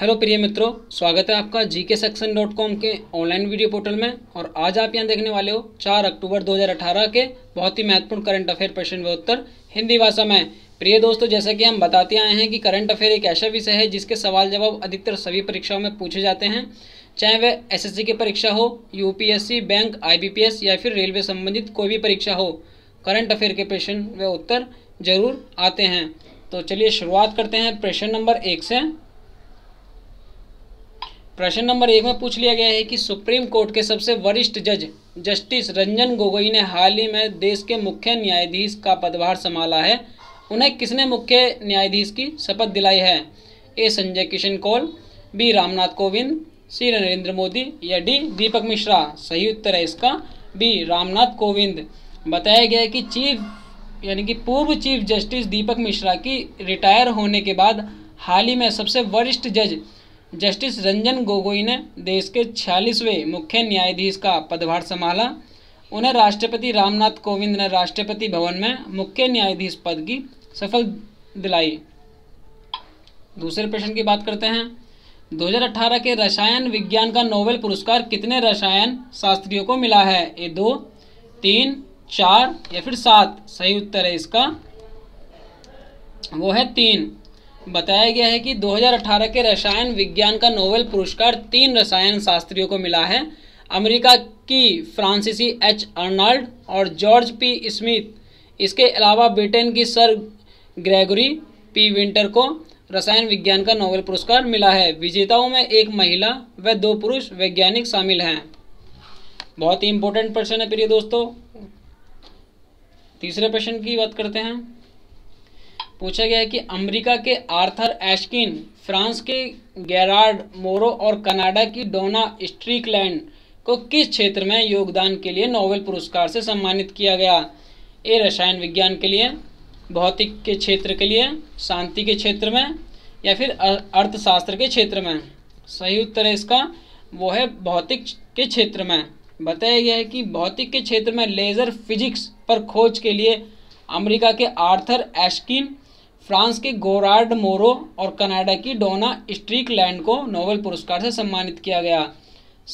Hello प्रिय मित्रों, स्वागत है आपका जीके सेक्शन .com के ऑनलाइन वीडियो पोर्टल में। और आज आप यहां देखने वाले हो 4 अक्टूबर 2018 के बहुत ही महत्वपूर्ण करंट अफेयर प्रश्न व उत्तर हिंदी भाषा में। प्रिय दोस्तों, जैसा कि हम बताते आए हैं कि करंट अफेयर एक ऐसा विषय है जिसके सवाल जवाब अधिकतर सभी परीक्षाओं में पूछे जाते हैं, चाहे वह SSC की परीक्षा हो, UPSC, बैंक, IBPS या फिर रेलवे संबंधित कोई भी परीक्षा हो, करंट अफेयर के प्रश्न व उत्तर जरूर आते हैं। तो चलिए शुरुआत करते हैं प्रश्न नंबर 1 से। प्रश्न नंबर 1 में पूछ लिया गया है कि सुप्रीम कोर्ट के सबसे वरिष्ठ जज जस्टिस रंजन गोगोई ने हाल ही में देश के मुख्य न्यायाधीश का पदभार संभाला है, उन्हें किसने मुख्य न्यायाधीश की शपथ दिलाई है? A Sanjay Kishan Kaul, B Ramnath Kovind, C Narendra Modi या डी दीपक मिश्रा। सही उत्तर है इसका बी रामनाथ कोविंद। बताया गया है कि चीफ यानी कि पूर्व चीफ जस्टिस दीपक मिश्रा की रिटायर होने के बाद हाल ही में सबसे वरिष्ठ जज जस्टिस रंजन गोगोई ने देश के 46वें मुख्य न्यायाधीश का पदभार संभाला, उन्हें राष्ट्रपति रामनाथ कोविंद ने राष्ट्रपति भवन में मुख्य न्यायाधीश पद की शपथ दिलाई। दूसरे प्रश्न की बात करते हैं। 2018 के रसायन विज्ञान का नोबेल पुरस्कार कितने रसायन शास्त्रियों को मिला है? ए 2, 3, 4 या फिर 7। सही उत्तर है इसका वो है 3। बताया गया है कि 2018 के रसायन विज्ञान का नोबेल पुरस्कार 3 रसायन शास्त्रियों को मिला है, अमेरिका की फ्रांसिसी एच अर्नाल्ड और जॉर्ज पी स्मिथ। इसके अलावा ब्रिटेन की सर ग्रेगरी पी विंटर को रसायन विज्ञान का नोबेल पुरस्कार मिला है। विजेताओं में 1 महिला व 2 पुरुष वैज्ञानिक शामिल हैं। बहुत ही इंपॉर्टेंट प्रश्न है प्रिय दोस्तों। तीसरे प्रश्न की बात करते हैं। पूछा गया है कि अमेरिका के आर्थर एशकिन, फ्रांस के जेरार्ड मोरो और कनाडा की डोना स्ट्रीकलैंड को किस क्षेत्र में योगदान के लिए नोबेल पुरस्कार से सम्मानित किया गया? ए रसायन विज्ञान के लिए, भौतिक के क्षेत्र के लिए, शांति के क्षेत्र में या फिर अर्थशास्त्र के क्षेत्र में। सही उत्तर है इसका वो है भौतिक के क्षेत्र में। बताया गया है कि भौतिक के क्षेत्र में लेज़र फिजिक्स पर खोज के लिए अमेरिका के आर्थर एशकिन, फ्रांस के जेरार्ड मोरो और कनाडा की डोना स्ट्रीकलैंड को नोबेल पुरस्कार से सम्मानित किया गया।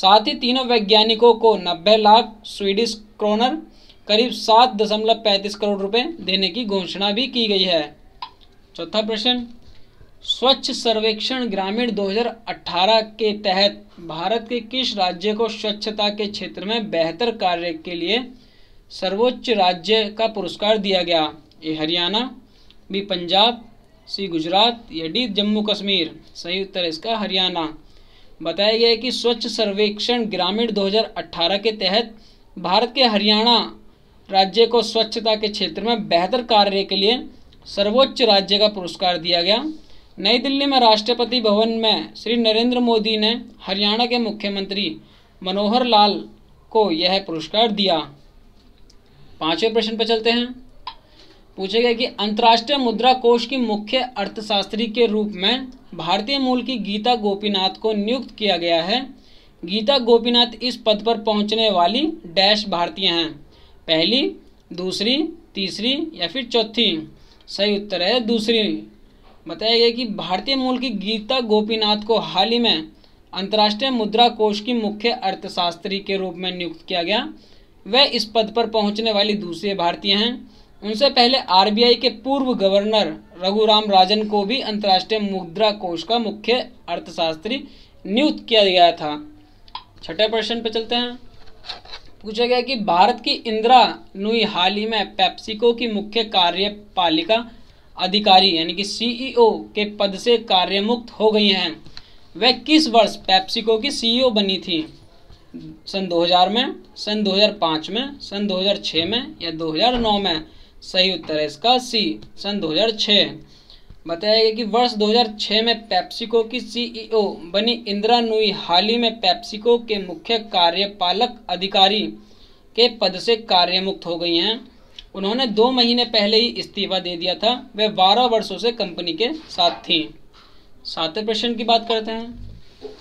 साथ ही तीनों वैज्ञानिकों को 90 लाख स्वीडिश क्रोनर करीब 7.35 करोड़ रुपए देने की घोषणा भी की गई है। चौथा प्रश्न। स्वच्छ सर्वेक्षण ग्रामीण 2018 के तहत भारत के किस राज्य को स्वच्छता के क्षेत्र में बेहतर कार्य के लिए सर्वोच्च राज्य का पुरस्कार दिया गया? A Haryana, B Punjab, C Gujarat या डी जम्मू कश्मीर। सही उत्तर है इसका हरियाणा। बताया गया है कि स्वच्छ सर्वेक्षण ग्रामीण 2018 के तहत भारत के हरियाणा राज्य को स्वच्छता के क्षेत्र में बेहतर कार्य के लिए सर्वोच्च राज्य का पुरस्कार दिया गया। नई दिल्ली में राष्ट्रपति भवन में श्री नरेंद्र मोदी ने हरियाणा के मुख्यमंत्री मनोहर लाल को यह पुरस्कार दिया। पाँचवें प्रश्न पर चलते हैं। पूछे गए कि अंतर्राष्ट्रीय मुद्रा कोष की मुख्य अर्थशास्त्री के रूप में भारतीय मूल की गीता गोपीनाथ को नियुक्त किया गया है। गीता गोपीनाथ इस पद पर पहुंचने वाली डैश भारतीय हैं, पहली, दूसरी, तीसरी या फिर चौथी। सही उत्तर है दूसरी। बताया गया कि भारतीय मूल की गीता गोपीनाथ को हाल ही में अंतर्राष्ट्रीय मुद्रा कोष की मुख्य अर्थशास्त्री के रूप में नियुक्त किया गया। वह इस पद पर पहुँचने वाली दूसरे भारतीय हैं। उनसे पहले RBI के पूर्व गवर्नर रघुराम राजन को भी अंतर्राष्ट्रीय मुद्रा कोष का मुख्य अर्थशास्त्री नियुक्त किया गया था। छठे प्रश्न पर चलते हैं। पूछा गया कि भारत की इंदिरा नुई हाल ही में पेप्सिको की मुख्य कार्यपालिका अधिकारी यानी कि CEO के पद से कार्यमुक्त हो गई हैं। वह किस वर्ष पेप्सिको की CEO बनी थी? सन 2000 में, सन 2005 में, सन 2006 में या 2009 में। सही उत्तर है इसका सी, सन 2006। बताया गया कि वर्ष 2006 में पेप्सिको की CEO बनी इंदिरा नुई हाल ही में पेप्सिको के मुख्य कार्यपालक अधिकारी के पद से कार्यमुक्त हो गई हैं। उन्होंने 2 महीने पहले ही इस्तीफा दे दिया था। वे 12 वर्षों से कंपनी के साथ थीं। सातवें प्रश्न की बात करते हैं।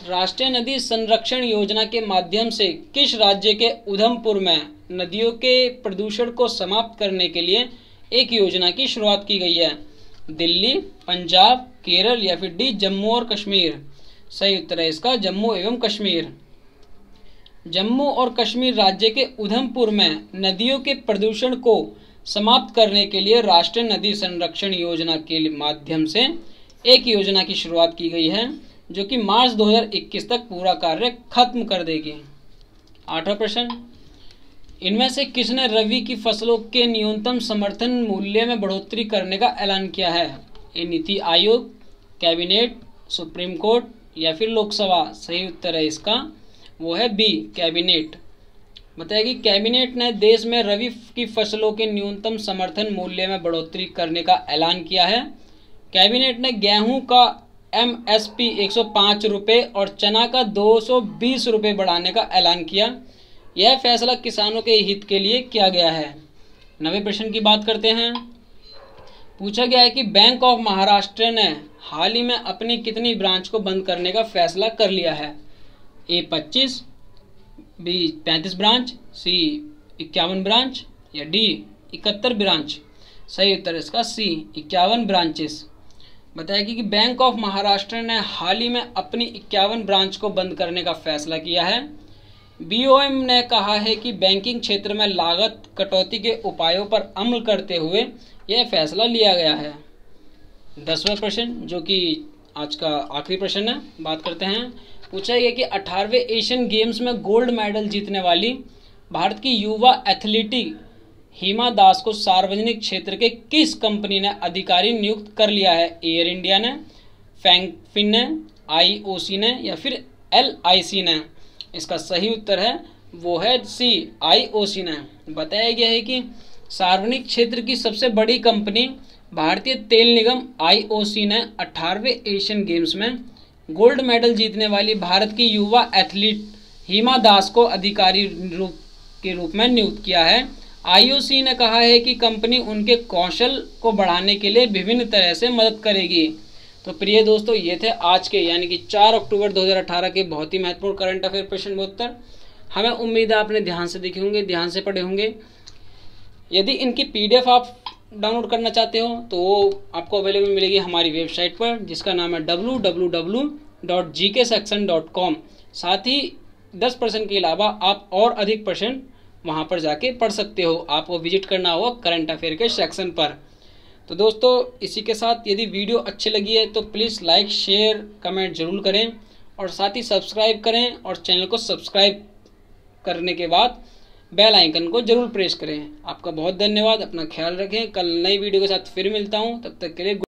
राष्ट्रीय नदी संरक्षण योजना के माध्यम से किस राज्य के उधमपुर में नदियों के प्रदूषण को समाप्त करने के लिए एक योजना की शुरुआत की गई है? दिल्ली, पंजाब, केरल या फिर डी जम्मू और कश्मीर। सही उत्तर है इसका जम्मू एवं कश्मीर। जम्मू और कश्मीर राज्य के उधमपुर में नदियों के प्रदूषण को समाप्त करने के लिए राष्ट्रीय नदी संरक्षण योजना के माध्यम से एक योजना की शुरुआत की गई है जो कि मार्च 2021 तक पूरा कार्य खत्म कर देगी। 8वां प्रश्न, इनमें से किसने रबी की फसलों के न्यूनतम समर्थन मूल्य में बढ़ोतरी करने का ऐलान किया है? ये NITI Aayog, cabinet, supreme court या फिर लोकसभा? सही उत्तर है इसका वो है बी कैबिनेट। बताया कि कैबिनेट ने देश में रबी की फसलों के न्यूनतम समर्थन मूल्य में बढ़ोतरी करने का ऐलान किया है। कैबिनेट ने गेहूं का MSP 105 रुपये और चना का 220 रुपये बढ़ाने का ऐलान किया। यह फैसला किसानों के हित के लिए किया गया है। 9वें प्रश्न की बात करते हैं। पूछा गया है कि बैंक ऑफ महाराष्ट्र ने हाल ही में अपनी कितनी ब्रांच को बंद करने का फैसला कर लिया है? A 25, B 35 branch, C 51 branch या D 71 ब्रांच? सही उत्तर इसका C 51 ब्रांचेस। बताया कि बैंक ऑफ महाराष्ट्र ने हाल ही में अपनी 51 ब्रांच को बंद करने का फैसला किया है। BOM ने कहा है कि बैंकिंग क्षेत्र में लागत कटौती के उपायों पर अमल करते हुए यह फैसला लिया गया है। 10वां प्रश्न जो कि आज का आखिरी प्रश्न है, बात करते हैं। पूछा गया कि 18वें एशियन गेम्स में गोल्ड मेडल जीतने वाली भारत की युवा एथलीट हीमा दास को सार्वजनिक क्षेत्र के किस कंपनी ने अधिकारी नियुक्त कर लिया है? एयर इंडिया ने, फैंगफिन ने, IOC ने या फिर LIC ने? इसका सही उत्तर है वो है C, IOC ने। बताया गया है कि सार्वजनिक क्षेत्र की सबसे बड़ी कंपनी भारतीय तेल निगम IOC ने 18वें एशियन गेम्स में गोल्ड मेडल जीतने वाली भारत की युवा एथलीट हीमा दास को अधिकारी के रूप में नियुक्त किया है। IOC ने कहा है कि कंपनी उनके कौशल को बढ़ाने के लिए विभिन्न तरह से मदद करेगी। तो प्रिय दोस्तों, ये थे आज के यानी कि 4 अक्टूबर 2018 के बहुत ही महत्वपूर्ण करंट अफेयर प्रश्न 72। हमें उम्मीद है आपने ध्यान से देखे होंगे, ध्यान से पढ़े होंगे। यदि इनकी PDF आप डाउनलोड करना चाहते हो तो वो आपको अवेलेबल मिलेगी हमारी वेबसाइट पर, जिसका नाम है www.gksection.com। साथ ही 10% के अलावा आप और अधिक % वहाँ पर जाके पढ़ सकते हो। आपको विजिट करना होगा करंट अफेयर के सेक्शन पर। तो दोस्तों, इसी के साथ यदि वीडियो अच्छी लगी है तो प्लीज़ लाइक, शेयर, कमेंट ज़रूर करें और साथ ही सब्सक्राइब करें और चैनल को सब्सक्राइब करने के बाद बेल आइकन को जरूर प्रेस करें। आपका बहुत धन्यवाद, अपना ख्याल रखें। कल नई वीडियो के साथ फिर मिलता हूँ, तब तक के लिए